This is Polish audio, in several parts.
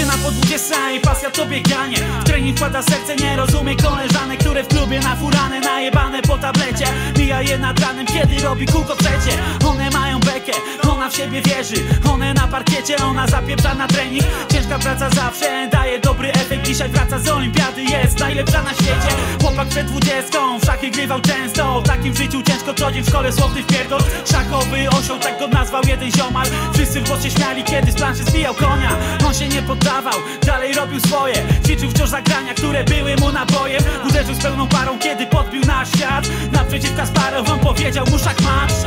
Dziewczyna po 20 i pasja to bieganie. W trening wkłada serce, nie rozumie koleżanek, które w klubie na furane najebane po tablecie. Mija je nad ranem, kiedy robi kółko trzecie. One mają bekę, ona w siebie wierzy, one na parkiecie, ona zapieprza na trening. Ciężka praca zawsze daje dobry efekt. Dzisiaj wraca z olimpiady, jest najlepsza na świecie. Chłopak przed 20, w szachy grywał często. W takim życiu ciężko, co dzień w szkole słowny wpierdol. Szachowy osioł, tak go nazwał jeden ziomal. Wszyscy w głosie śmiali, kiedy z planszy zbijał konia. On się nie poddawał, dalej robił swoje. Ćwiczył wciąż zagrania, które były mu nabojem. Uderzył z pełną parą, kiedy podbił na świat. Naprzeciw Kasparą wam powiedział mu szachmat.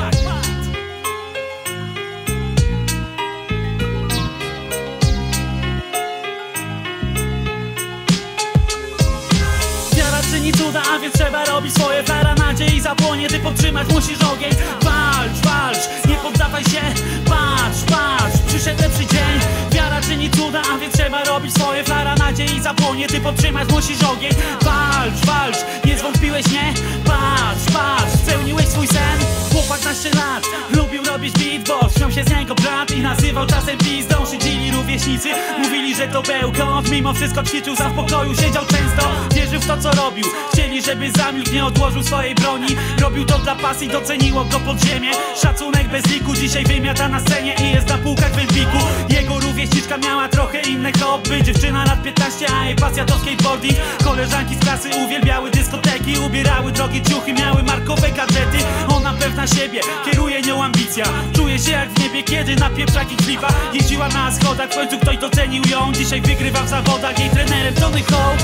Wiara czyni cuda, a więc trzeba robić swoje. Wiara, nadziei zapłonie, ty podtrzymać musisz ogień. Walcz, walcz, nie poddawaj się. Patrz, patrz, przyszedł lepszy dzień. Wiara czyni cuda, a więc trzeba robić swoje. Wiara, nadziei zapłonie, ty podtrzymać musisz ogień. Walcz, walcz, nie zwątpiłeś, nie? Patrz, patrz, spełniłeś swój sen. Chłopak 15 lat, lubił robić beatbox. Śmiał się z niego brat i nazywał czasem pizdą. Szydzili rówieśnicy, mówili, że to bełkot. Mimo wszystko ćwiczył, sam w pokoju siedział często. Wierzył w to, co robił, chcieli, żeby zamilkł, nie odłożył swojej broni. Robił to dla pasji, doceniło go podziemie. Szacunek bez liku, dzisiaj wymiata na scenie i jest na półkach w Empiku. Jego rówieśniczka miała trochę inne hobby. Dziewczyna lat 15, a jej pasja to skateboarding. Koleżanki z klasy uwielbiały dyskoteki. Ubierały drogie ciuchy, miały markowe gadżety. Ona pewna siebie, kieruje nią ambicja. Czuje się jak w niebie, kiedy napieprza i klipa. Jeździła na schodach, w końcu ktoś docenił ją. Dzisiaj wygrywa w zawodach, jej trenerem Tony Hawk.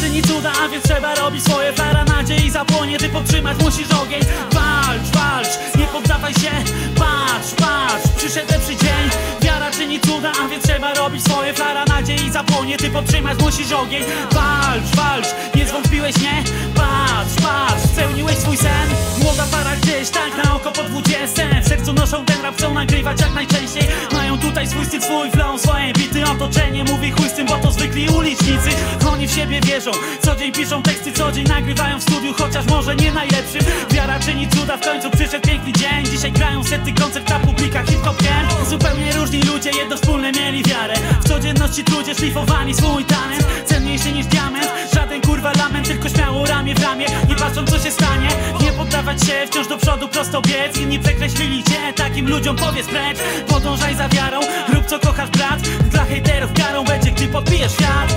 Czyni cuda, a więc trzeba robić swoje. Wiara, nadziei zapłonie, ty podtrzymać musisz ogień. Walcz, walcz, nie poddawaj się. Patrz, patrz, przyszedł lepszy dzień. Wiara czyni cuda, a więc trzeba robić swoje. Wiara, nadziei zapłonie, ty podtrzymać musisz ogień. Walcz, walcz, nie zwątpiłeś, nie? Patrz, patrz, spełniłeś swój sen. Młoda para gdzieś tak na oko po 20. W sercu noszą ten rap, chcą nagrywać jak najczęściej. Mają tutaj swój styl, swój flow, swoje bity. Otoczenie mówi chuj z tym, bo to zwykli ulicznicy. Oni w siebie wierzą, co dzień piszą teksty, co dzień nagrywają w studiu, chociaż może nie najlepszym. Wiara czyni cuda, w końcu przyszedł piękny dzień. Dzisiaj grają setny koncert dla publika hip-hop gang. Zupełnie różni ludzie, jedno wspólne mieli wiarę. W codzienności trudzie szlifowali swój talent. Cenniejszy niż diament, żaden kurwa lament. Tylko śmiało ramię w ramię, nie patrzą co się stanie. Nie poddawać się, wciąż do przodu prosto biec. Inni przekreślili cię, takim ludziom powiedz precz. Podążaj za wiarą, rób co kochasz brat. Dla hejterów karą będzie, gdy podbijesz świat.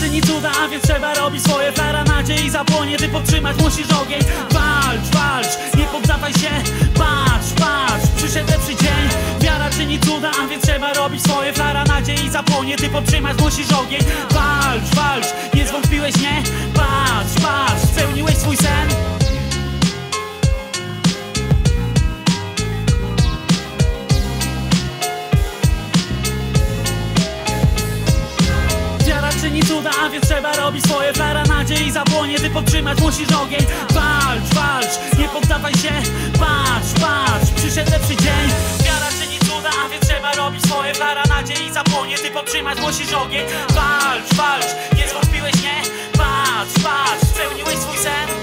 Czyni cuda, a więc trzeba robić swoje. Wiara, nadziei zapłonie, ty podtrzymać musisz ogień. Walcz, walcz, nie poddawaj się. Patrz, patrz, przyszedł lepszy dzień. Wiara czyni cuda, a więc trzeba robić swoje. Wiara, nadziei zapłonie, ty podtrzymać musisz ogień. Walcz, walcz, nie zwątpiłeś, nie? Patrz, patrz, spełniłeś swój sen. Czyni cuda, a więc trzeba robić swoje. Wiara, nadziei zapłonie, ty podtrzymać musisz ogień. Walcz, walcz, nie poddawaj się. Patrz, patrz, przyszedł lepszy dzień. Wiara czyni cuda, a więc trzeba robić swoje. Wiara, nadziei zapłonie, ty podtrzymać musisz ogień. Walcz, walcz, nie zwątpiłeś, nie? Patrz, patrz, spełniłeś swój sen.